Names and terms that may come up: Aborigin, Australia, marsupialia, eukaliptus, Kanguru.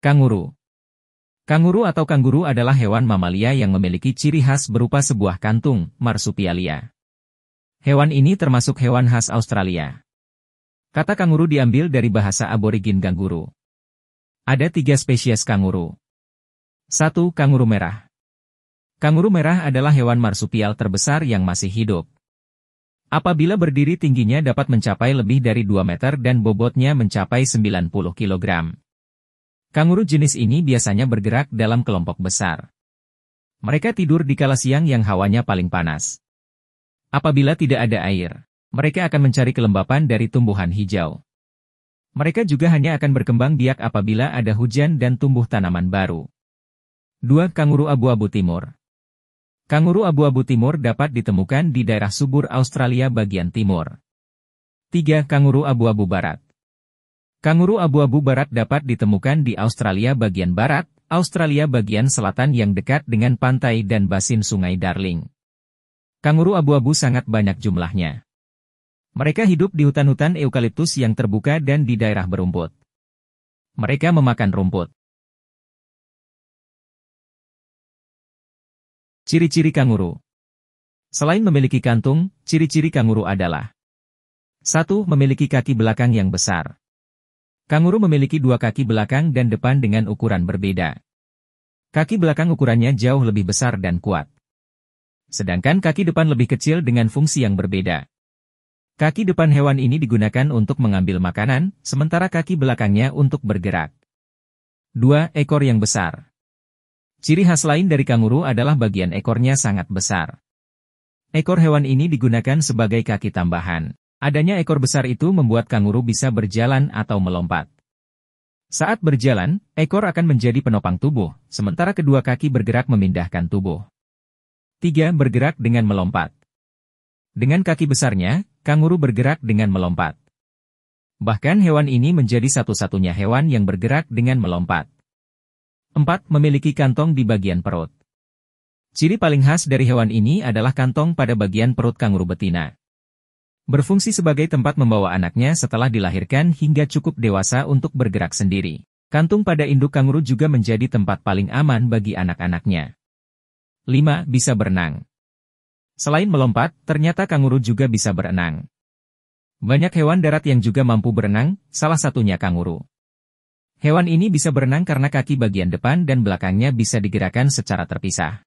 Kanguru. Kanguru atau kanguru adalah hewan mamalia yang memiliki ciri khas berupa sebuah kantung, marsupialia. Hewan ini termasuk hewan khas Australia. Kata kanguru diambil dari bahasa Aborigin Kanguru. Ada 3 spesies kanguru. 1. Kanguru merah. Kanguru merah adalah hewan marsupial terbesar yang masih hidup. Apabila berdiri tingginya dapat mencapai lebih dari 2 meter dan bobotnya mencapai 90 kg. Kanguru jenis ini biasanya bergerak dalam kelompok besar. Mereka tidur di kala siang yang hawanya paling panas. Apabila tidak ada air, mereka akan mencari kelembapan dari tumbuhan hijau. Mereka juga hanya akan berkembang biak apabila ada hujan dan tumbuh tanaman baru. 2. Kanguru abu-abu timur. Kanguru abu-abu timur dapat ditemukan di daerah subur Australia bagian timur. 3. Kanguru abu-abu barat. Kanguru abu-abu barat dapat ditemukan di Australia bagian barat, Australia bagian selatan yang dekat dengan pantai dan basin Sungai Darling. Kanguru abu-abu sangat banyak jumlahnya. Mereka hidup di hutan-hutan eukaliptus yang terbuka dan di daerah berumput. Mereka memakan rumput. Ciri-ciri kanguru. Selain memiliki kantung, ciri-ciri kanguru adalah 1. Memiliki kaki belakang yang besar. Kanguru memiliki 2 kaki belakang dan depan dengan ukuran berbeda. Kaki belakang ukurannya jauh lebih besar dan kuat. Sedangkan kaki depan lebih kecil dengan fungsi yang berbeda. Kaki depan hewan ini digunakan untuk mengambil makanan, sementara kaki belakangnya untuk bergerak. 2. Ekor yang besar. Ciri khas lain dari kanguru adalah bagian ekornya sangat besar. Ekor hewan ini digunakan sebagai kaki tambahan. Adanya ekor besar itu membuat kanguru bisa berjalan atau melompat. Saat berjalan, ekor akan menjadi penopang tubuh, sementara kedua kaki bergerak memindahkan tubuh. 3. Bergerak dengan melompat. Dengan kaki besarnya, kanguru bergerak dengan melompat. Bahkan hewan ini menjadi satu-satunya hewan yang bergerak dengan melompat. 4. Memiliki kantong di bagian perut. Ciri paling khas dari hewan ini adalah kantong pada bagian perut kanguru betina. Berfungsi sebagai tempat membawa anaknya setelah dilahirkan hingga cukup dewasa untuk bergerak sendiri. Kantung pada induk kanguru juga menjadi tempat paling aman bagi anak-anaknya. 5. Bisa berenang. Selain melompat, ternyata kanguru juga bisa berenang. Banyak hewan darat yang juga mampu berenang, salah satunya kanguru. Hewan ini bisa berenang karena kaki bagian depan dan belakangnya bisa digerakkan secara terpisah.